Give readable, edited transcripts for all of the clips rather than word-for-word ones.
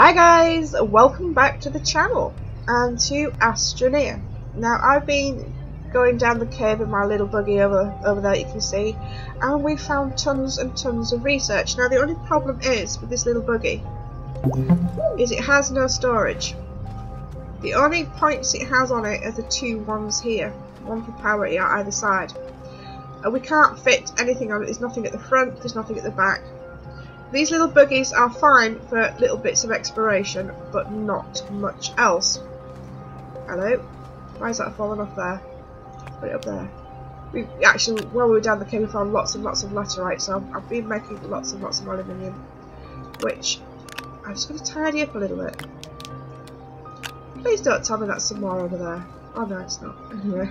Hi guys, welcome back to the channel and to Astroneer. Now I've been going down the curve in my little buggy over there, you can see, and we found tons and tons of research. Now the only problem is with this little buggy is it has no storage. The only points it has on it are the two ones here, one for priority on either side, and we can't fit anything on it. There's nothing at the front, there's nothing at the back. These little buggies are fine for little bits of exploration, but not much else. Hello? Why is that falling off there? Put it up there. We actually, while we were down the cave, we found lots and lots of laterite, so I've been making lots and lots of aluminium, which I'm just going to tidy up a little bit. Please don't tell me that's some more over there. Oh no, it's not. Anyway.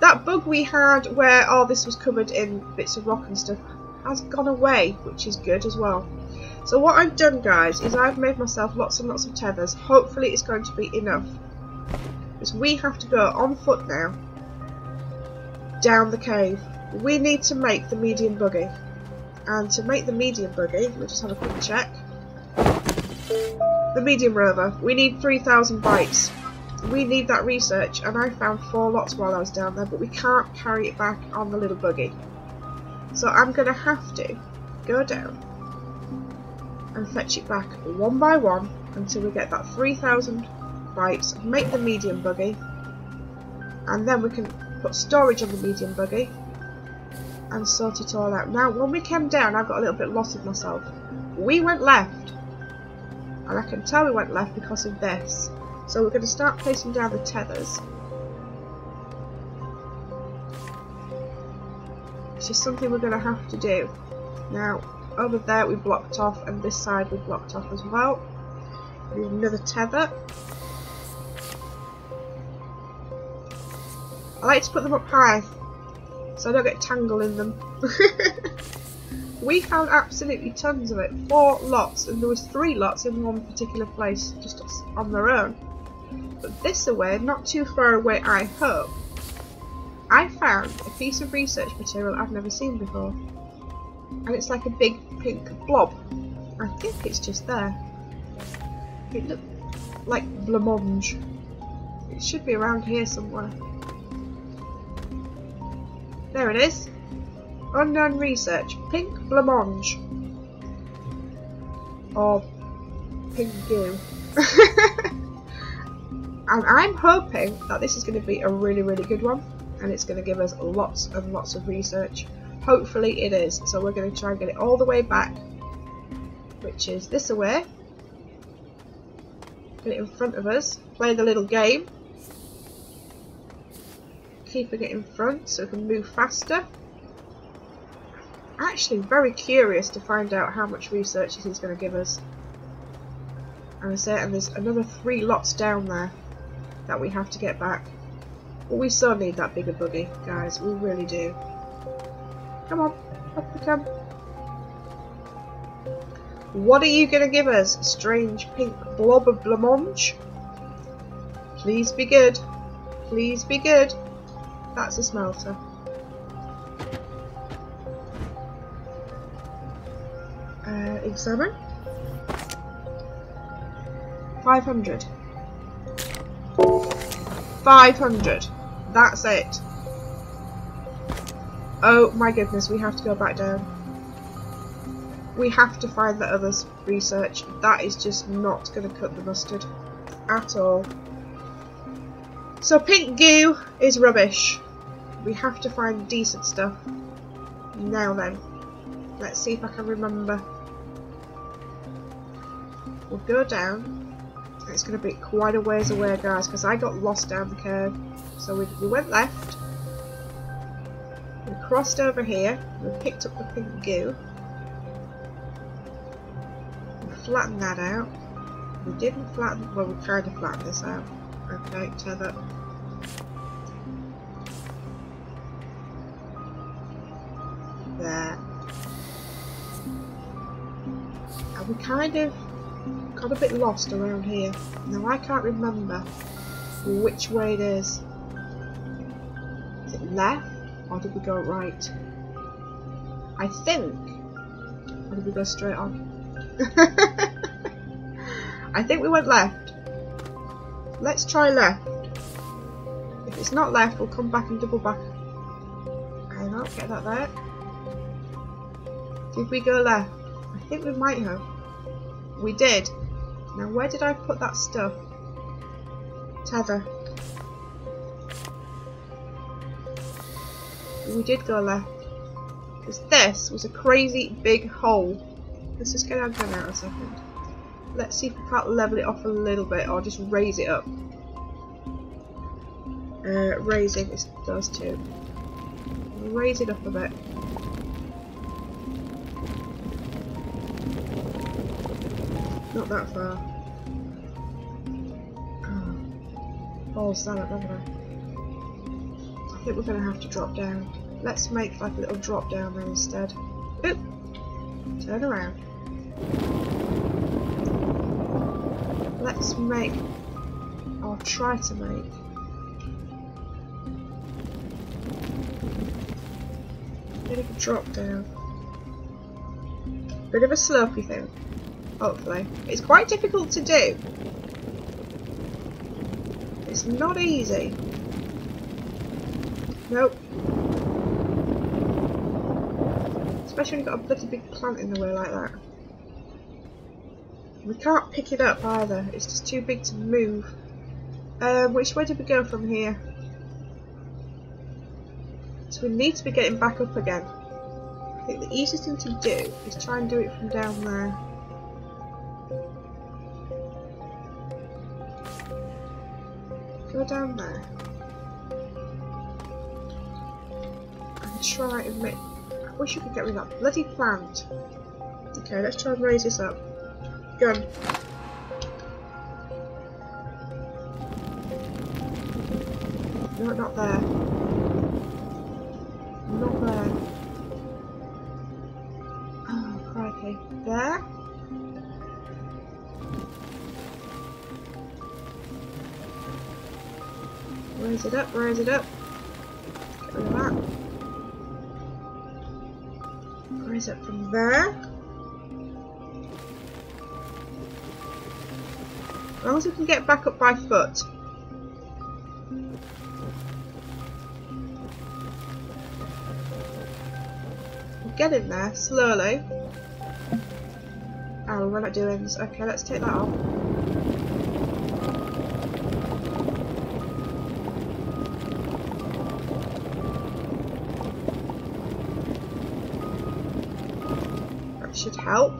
That bug we had where all this was covered in bits of rock and stuff has gone away, which is good as well. So what I've done, guys, is I've made myself lots and lots of tethers. Hopefully it's going to be enough, because we have to go on foot now down the cave. We need to make the medium buggy, and to make the medium buggy, we'll just have a quick check. The medium rover, we need 3,000 bytes. We need that research, and I found 4 lots while I was down there, but we can't carry it back on the little buggy. So I'm going to have to go down and fetch it back one by one until we get that 3,000 bytes, make the medium buggy, and then we can put storage on the medium buggy and sort it all out. Now when we came down, I got a little bit lost with myself. We went left, and I can tell we went left because of this. So we're going to start placing down the tethers. Is something we're going to have to do. Now over there we blocked off, and this side we blocked off as well. We need another tether. I like to put them up high so I don't get tangled in them. We found absolutely tons of it, 4 lots, and there was 3 lots in one particular place just on their own. But this away, not too far away, I hope, I found a piece of research material I've never seen before, and it's like a big pink blob. I think it's just there. It looks like blancmange. It should be around here somewhere. There it is. Unknown research. Pink blancmange. Or pink goo. And I'm hoping that this is going to be a really, really good one, and it's going to give us lots and lots of research. Hopefully it is. So we're going to try and get it all the way back, which is this away. Get it in front of us. Play the little game. Keeping it in front so we can move faster. I'm actually very curious to find out how much research this is going to give us. And I say, and there's another 3 lots down there that we have to get back. But we so need that bigger buggy, guys, we really do. Come on, up we come. What are you going to give us, strange pink blob of blancmange? Please be good. Please be good. That's a smelter. Examine. 500. 500. That's it. Oh my goodness, we have to go back down. We have to find the other research. That is just not going to cut the mustard at all. So pink goo is rubbish. We have to find decent stuff. Now then, let's see if I can remember. We'll go down. It's going to be quite a ways away, guys, because I got lost down the curve. So we went left, we crossed over here, we picked up the pink goo, we flattened that out. We didn't flatten, well, we kind of flattened this out. Okay, tether. There. And we kind of got a bit lost around here. Now I can't remember which way it is. Is it left, or did we go right? I think, or did we go straight on? I think we went left. Let's try left. If it's not left, we'll come back and double back. I don't get that there. Did we go left? I think we might have. We did. Now where did I put that stuff? Tether. We did go left. Because this was a crazy big hole. Let's just get our gun out a second. Let's see if we can't level it off a little bit or just raise it up. Raising it does too. Raise it up a bit. Not that far. Oh, salad, haven't I? I think we're going to have to drop down. Let's make like a little drop down there instead. Oop! Turn around. Let's make, or try to make, a bit of a drop down. Bit of a slopey thing, hopefully. It's quite difficult to do. It's not easy. Nope. Especially when you've got a bloody big plant in the way like that. We can't pick it up either, it's just too big to move. Which way did we go from here? So we need to be getting back up again. I think the easiest thing to do is try and do it from down there. Go down there. And try and make... I wish I could get rid of that bloody plant. Okay, let's try and raise this up. Gun. No, not there. Not there. Oh, crikey. There. Raise it up, raise it up. Get rid of that. Raise it from there. As long as we can get back up by foot. We'll get in there slowly. Oh, we're not doing this. Okay, let's take that off. Should help.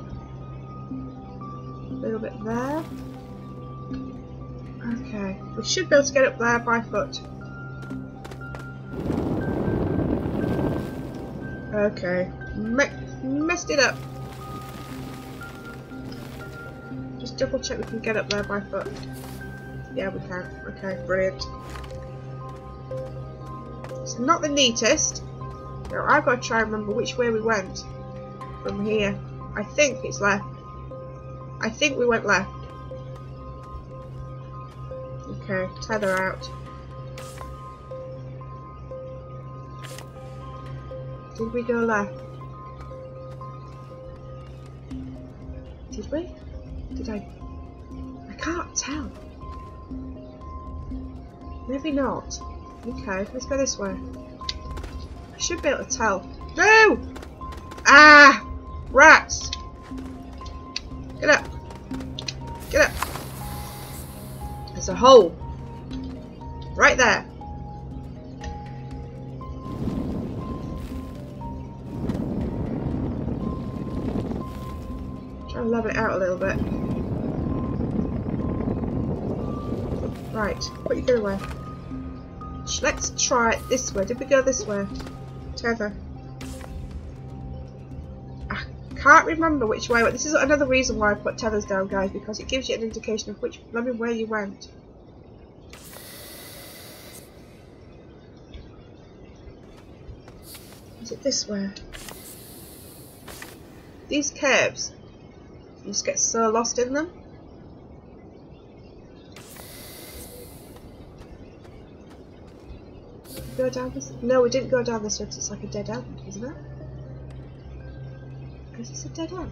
A little bit there. Okay, we should be able to get up there by foot. Okay, messed it up. Just double check we can get up there by foot. Yeah, we can. Okay, brilliant. It's not the neatest. Now I've got to try and remember which way we went from here. I think it's left. I think we went left. Okay, tether out. Did we go left? Did we? Did I? I can't tell. Maybe not. Okay, let's go this way. I should be able to tell. No! Ah! Rats! Get up! Get up! There's a hole! Right there! Try and level it out a little bit. Right, put your gun away. Let's try it this way. Did we go this way? Tether. Can't remember which way. This is another reason why I put tethers down, guys, because it gives you an indication of which bloody way you went. Is it this way? These curves, you just get so lost in them. Go down this. No, we didn't go down this way because it's like a dead end, isn't it? Is this a dead end?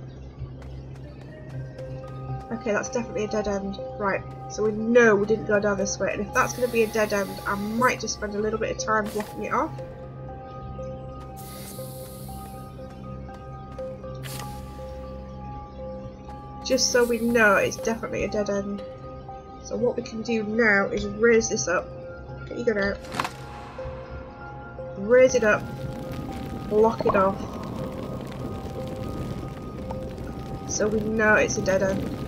Okay, that's definitely a dead end. Right, so we know we didn't go down this way, and if that's going to be a dead end, I might just spend a little bit of time blocking it off. Just so we know it's definitely a dead end. So what we can do now is raise this up. Get your gun out. Raise it up. Block it off. So we know it's a dead end.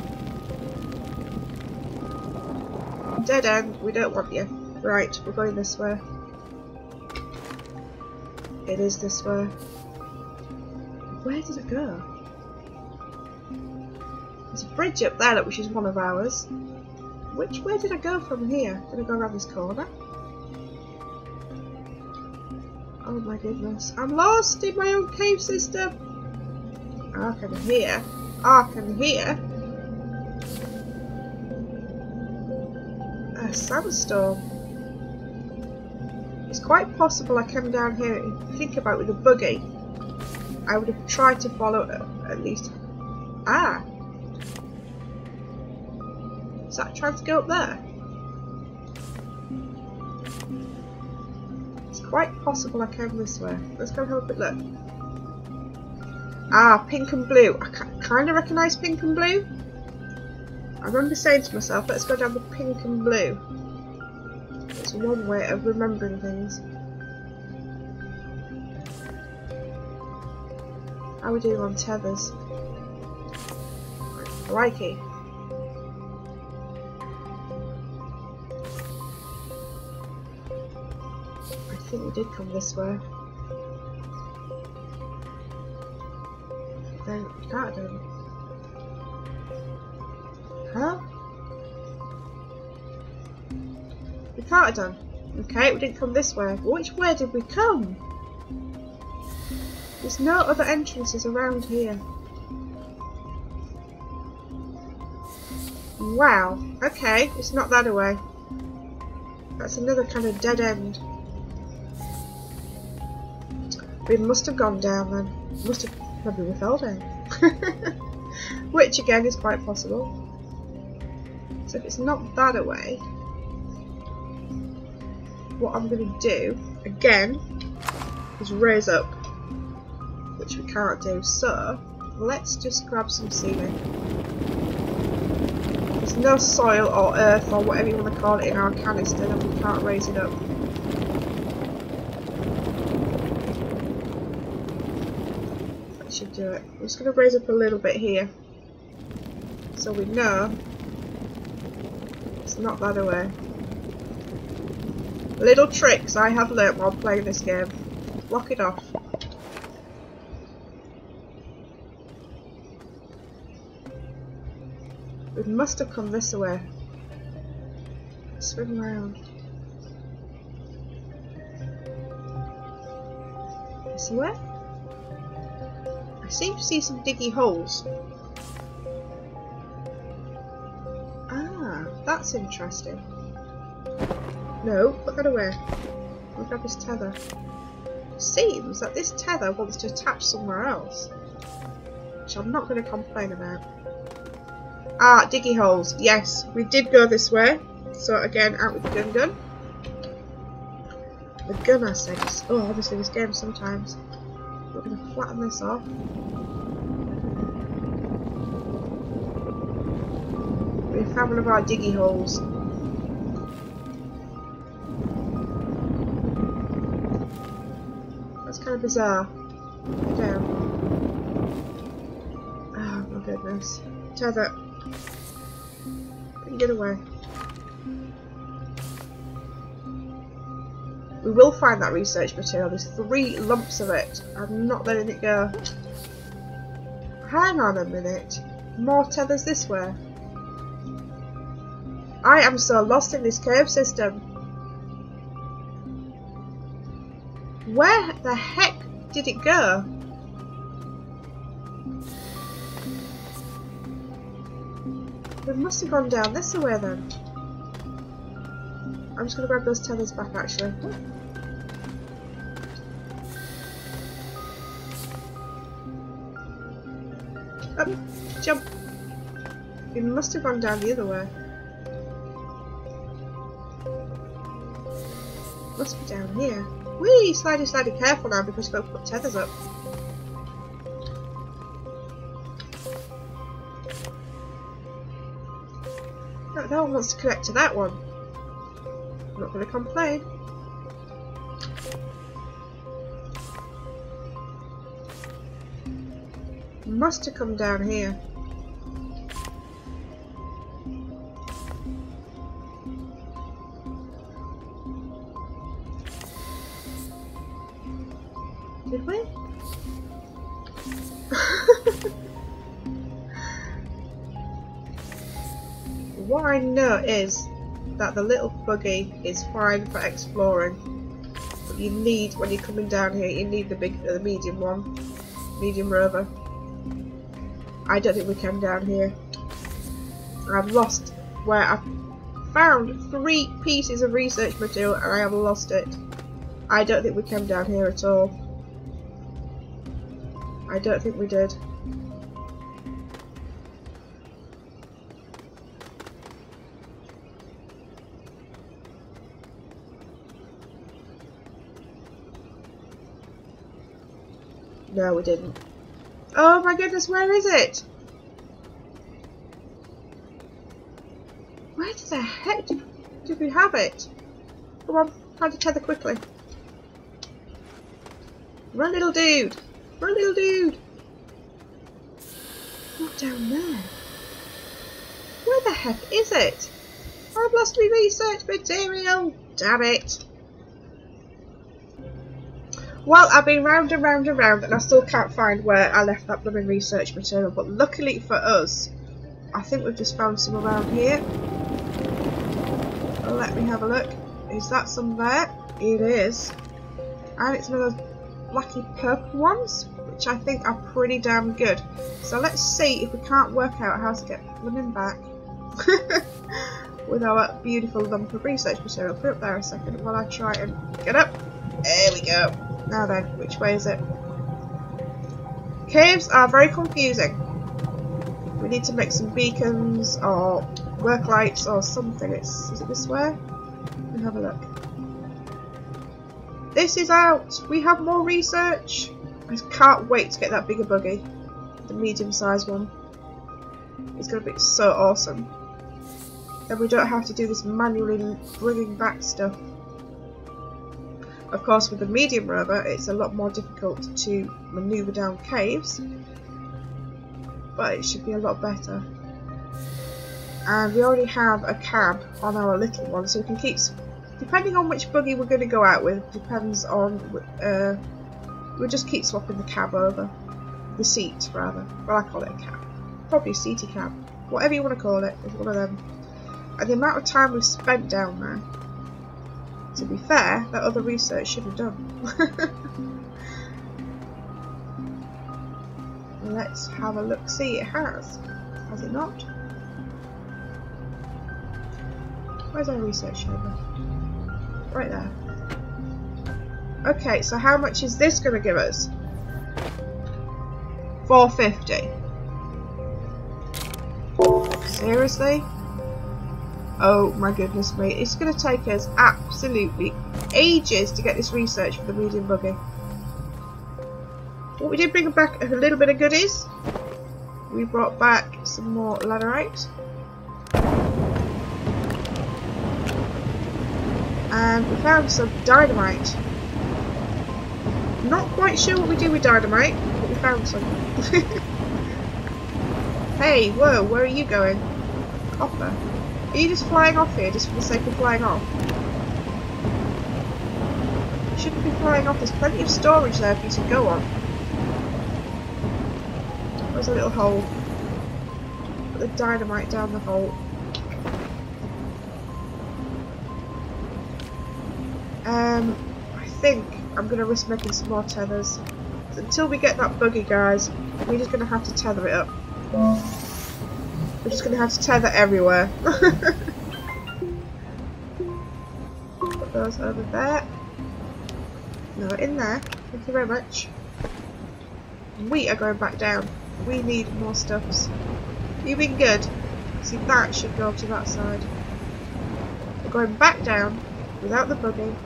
Dead end, we don't want you. Right, we're going this way. It is this way. Where did it go? There's a bridge up there, which is one of ours. Which way did I go from here? Did I go around this corner? Oh my goodness. I'm lost in my own cave system! I can hear. I can hear. A sandstorm. It's quite possible I came down here and think about with a buggy. I would have tried to follow at least. Ah! Is that trying to go up there? It's quite possible I came this way. Let's go and have a quick look. Ah, pink and blue. I kind of recognise pink and blue. I remember saying to myself, let's go down the pink and blue. It's one way of remembering things. How are we doing on tethers? Crikey. I think we did come this way. Then that done. Huh? We can't have done. Okay, we didn't come this way. Which way did we come? There's no other entrances around here. Wow. Okay, it's not that away. That's another kind of dead end. We must have gone down then. Must have probably we fell down. Which again is quite possible. So if it's not that away, what I'm gonna do again is raise up. Which we can't do, so let's just grab some seaweed. There's no soil or earth or whatever you want to call it in our canister, and we can't raise it up. Should do it. I'm just going to raise up a little bit here so we know it's not that away. Little tricks I have learnt while playing this game. Block it off. We must have come this way. Swim round. This way? I seem to see some diggy holes. Ah, that's interesting. No, put that away. I'll grab this tether. Seems that this tether wants to attach somewhere else, which I'm not going to complain about. Ah, diggy holes. Yes, we did go this way. So again, out with the gun. The gun, I said. Oh, obviously this game sometimes. We're going to flatten this off. We found one of our diggy holes. That's kind of bizarre. Go down. Oh my goodness. Tether. Get away. We will find that research material. There's 3 lumps of it. I'm not letting it go. Hang on a minute. More tethers this way. I am so lost in this cave system. Where the heck did it go? We must have gone down this way then. I'm just going to grab those tethers back actually. Up, jump. It must have gone down the other way. Must be down here. Whee! Slidey, slidey, careful now because we've got to put tethers up. That one wants to connect to that one. I'm not going to complain. Must have come down here. Did we? What I know is that the little buggy is fine for exploring, but you need, when you're coming down here, you need the big, the medium one, medium rover. I don't think we came down here. I've lost where I found 3 pieces of research material and I have lost it. I don't think we came down here at all. I don't think we did. No, we didn't. Oh my goodness, where is it? Where the heck did we have it? Come on, find the tether quickly. Run, little dude! Run, little dude! Not down there. Where the heck is it? I've lost my research material! Damn it! Well, I've been round and round and round and I still can't find where I left that blooming research material, but luckily for us, I think we've just found some around here. Let me have a look. Is that some there? It is. And it's one of those blacky purple ones, which I think are pretty damn good. So let's see if we can't work out how to get blooming back with our beautiful lump of research material. Put it up there a second while I try and get up. There we go. Now then, which way is it? Caves are very confusing. We need to make some beacons or work lights or something. Is it this way? Let me have a look. This is out! We have more research! I can't wait to get that bigger buggy. The medium sized one. It's going to be so awesome. Then we don't have to do this manually bringing back stuff. Of course, with the medium rover, it's a lot more difficult to manoeuvre down caves, but it should be a lot better. And we already have a cab on our little one, so we can keep, depending on which buggy we're going to go out with, depends on, we'll just keep swapping the cab over, the seat rather. Well, I call it a cab, probably a seaty cab, whatever you want to call it, it's one of them. And the amount of time we've spent down there, to be fair, that other research should have done. Let's have a look. See, it has. Has it not? Where's our research over? Right there. Okay, so how much is this going to give us? 450. Seriously? Oh my goodness me, it's going to take us absolutely ages to get this research for the medium buggy. Well, we did bring back a little bit of goodies. We brought back some more ladderite. And we found some dynamite. Not quite sure what we do with dynamite, but we found some. Hey, whoa, where are you going? Copper. Are you just flying off here, just for the sake of flying off? You shouldn't be flying off, there's plenty of storage there for you to go on. There's a little hole. Put the dynamite down the hole. I think I'm going to risk making some more tethers. Until we get that buggy, guys, we're just going to have to tether it up. We're just going to have to tether everywhere. Put those over there. No, in there. Thank you very much. We are going back down. We need more stuffs. You've been good. See, that should go to that side. We're going back down without the buggy.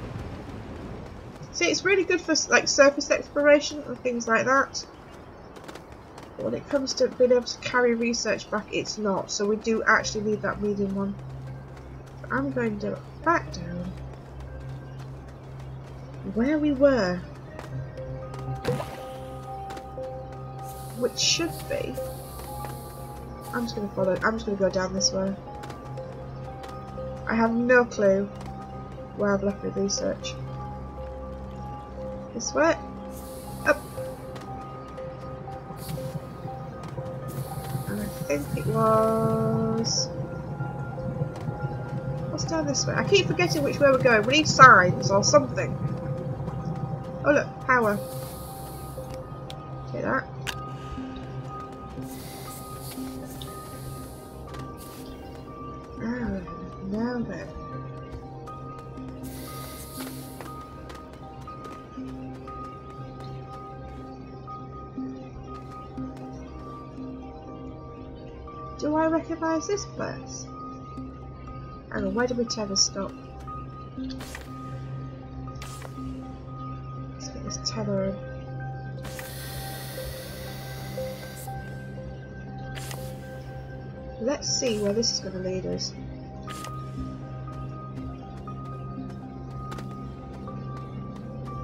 See, it's really good for like surface exploration and things like that. But when it comes to being able to carry research back, it's not. So we do actually need that medium one. But I'm going to back down where we were, which should be. I'm just going to follow. I'm just going to go down this way. I have no clue where I've left my research. This way, up, and I think it was. What's down this way? I keep forgetting which way we're going. We need signs or something. Oh look, power. Take that. Now then. Do I recognise this place? Hang on, why did we tell the stop? Let's get this tether in. Let's see where this is going to lead us.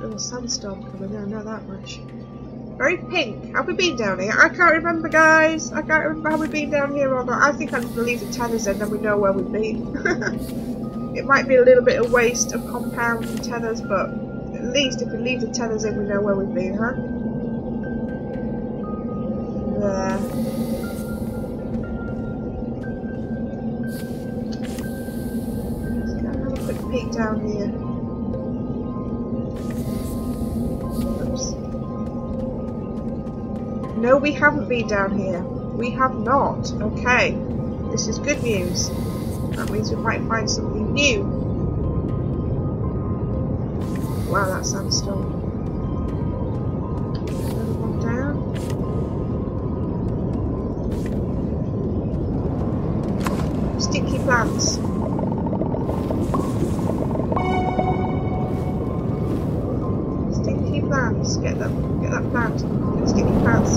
Little sandstorm coming, I know that much. Very pink. Have we been down here? I can't remember, guys. I can't remember how we've been down here or not. I think I'm going to leave the tethers in, then we know where we've been. It might be a little bit of waste of compound and tethers, but at least if we leave the tethers in, we know where we've been, huh? There. Let's go have a quick peek down here. No, we haven't been down here. We have not. Okay. This is good news. That means we might find something new. Wow, that sandstorm. Another one down. Sticky plants. Sticky plants. Get that plant. Sticky plants.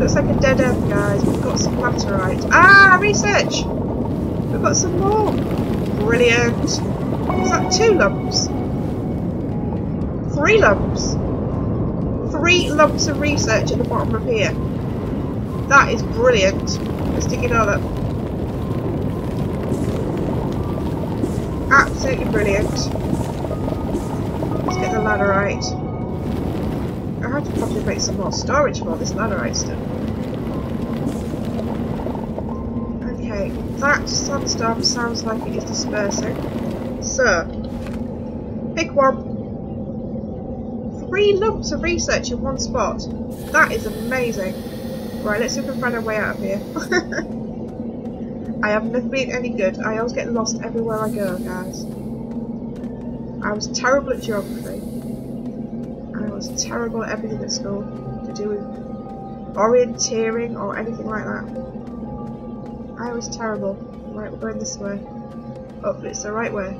Looks like a dead end, guys. We've got some planterite. Ah, research! We've got some more. Brilliant. Is that 2 lumps? 3 lumps? 3 lumps of research at the bottom of here. That is brilliant. Let's dig it all up. Absolutely brilliant. Let's get the ladderite. I have to probably make some more storage for this ladderite stuff. Okay, that sandstorm sounds like it is dispersing. So, pick one. 3 lumps of research in one spot. That is amazing. Right, let's see if we can find our way out of here. I have never been any good. I always get lost everywhere I go, guys. I was terrible at geography. It's terrible at everything at school to do with orienteering or anything like that. I was terrible. Right, we're going this way. Oh, but it's the right way.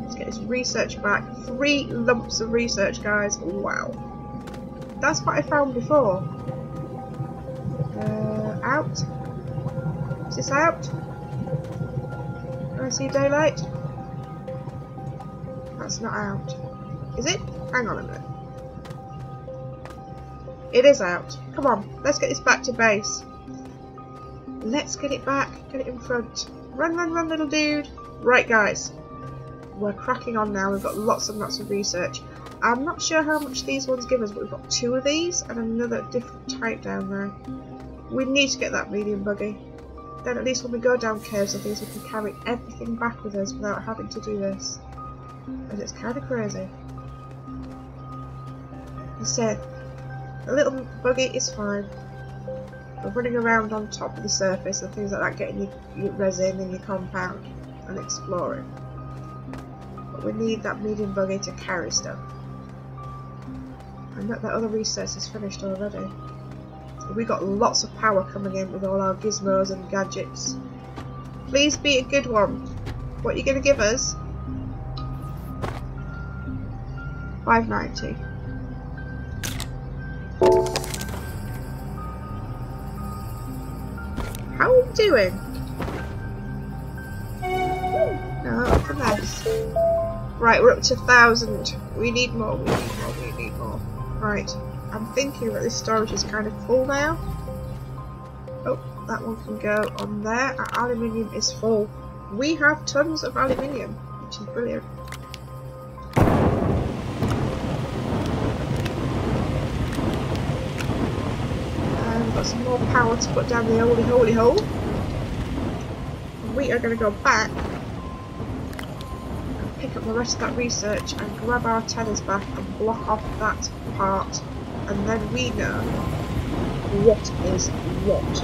Let's get this research back. 3 lumps of research, guys. Wow. That's what I found before. Out? Is this out? Can I see daylight? That's not out. Is it? Hang on a minute. It is out. Come on, let's get this back to base. Let's get it back. Get it in front. Run, run, run, little dude. Right, guys. We're cracking on now. We've got lots and lots of research. I'm not sure how much these ones give us, but we've got 2 of these and another different type down there. We need to get that medium buggy. Then at least when we go down caves and things, we can carry everything back with us without having to do this. And it's kind of crazy. Said the little buggy is fine. We're running around on top of the surface and things like that, getting your resin and your compound and exploring. But we need that medium buggy to carry stuff. And that other research is finished already. we got lots of power coming in with all our gizmos and gadgets. Please be a good one. What are you going to give us? 590. How are we doing? No, for nice. Right, we're up to 1,000. We need more, we need more, we need more. Right, I'm thinking that this storage is kind of full now. Oh, that one can go on there. Our aluminium is full. We have tons of aluminium, which is brilliant. Some more power to put down the holy hole. And we are going to go back and pick up the rest of that research and grab our tethers back and block off that part, and then we know what is what.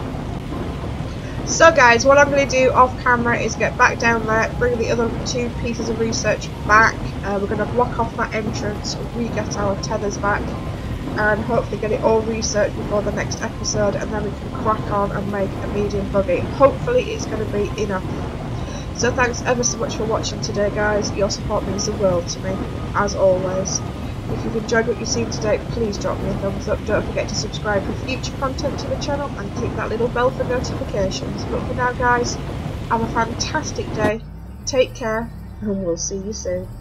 So guys, what I'm going to do off camera is get back down there, bring the other two pieces of research back, we're going to block off that entrance, we get our tethers back, and hopefully get it all researched before the next episode, and then we can crack on and make a medium buggy. Hopefully it's going to be enough. So thanks ever so much for watching today guys, your support means the world to me, as always. If you've enjoyed what you've seen today, please drop me a thumbs up, don't forget to subscribe for future content to the channel, and click that little bell for notifications. But for now guys, have a fantastic day, take care, and we'll see you soon.